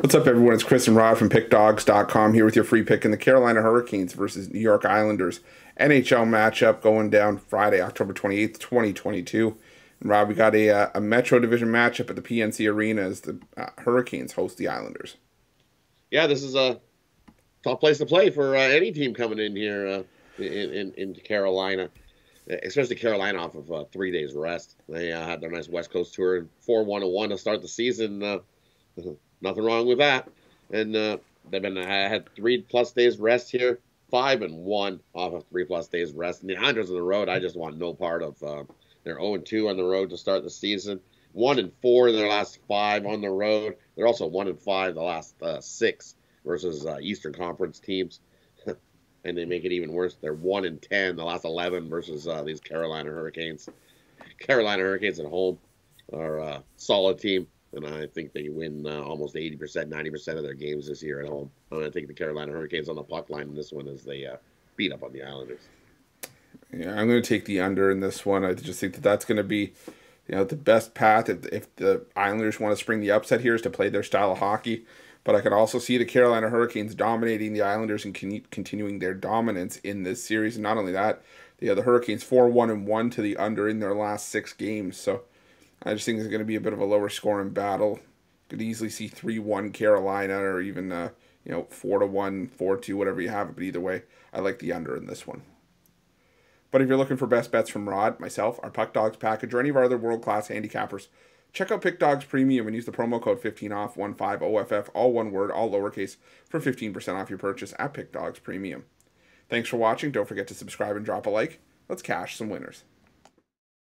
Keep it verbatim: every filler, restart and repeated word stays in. What's up, everyone? It's Chris and Rod from Pick Dawgz dot com here with your free pick in the Carolina Hurricanes versus New York Islanders N H L matchup going down Friday, October twenty-eighth, twenty twenty-two. And Rod, we got a, uh, a Metro Division matchup at the P N C Arena as the uh, Hurricanes host the Islanders. Yeah, this is a tough place to play for uh, any team coming in here uh, in, in, in Carolina, especially Carolina off of uh, three days rest. They uh, had their nice West Coast tour, four one oh one to start the season. Uh, Nothing wrong with that, and uh, they've been I had three plus days rest here, five and one off of three plus days rest. And the Islanders on the road, I just want no part of. Uh, they're oh and two on the road to start the season, one and four in their last five on the road. They're also one and five the last uh, six versus uh, Eastern Conference teams, and they make it even worse. They're one and ten the last eleven versus uh, these Carolina Hurricanes. Carolina Hurricanes at home are a solid team. And I think they win uh, almost eighty percent, ninety percent of their games this year at home. And I think the Carolina Hurricanes on the puck line in this one as they uh, beat up on the Islanders. Yeah, I'm going to take the under in this one. I just think that that's going to be, you know, the best path if, if the Islanders want to spring the upset here is to play their style of hockey. But I can also see the Carolina Hurricanes dominating the Islanders and con continuing their dominance in this series. And not only that, you know, the Hurricanes four one and one to the under in their last six games. So I just think it's going to be a bit of a lower scoring battle. Could easily see three one Carolina or even uh, you know four to one, four two, whatever you have. But either way, I like the under in this one. But if you're looking for best bets from Rod, myself, our PickDawgz package, or any of our other world-class handicappers, check out PickDawgz Premium and use the promo code fifteen off, one five O F F, all one word, all lowercase, for fifteen percent off your purchase at PickDawgz Premium. Thanks for watching. Don't forget to subscribe and drop a like. Let's cash some winners.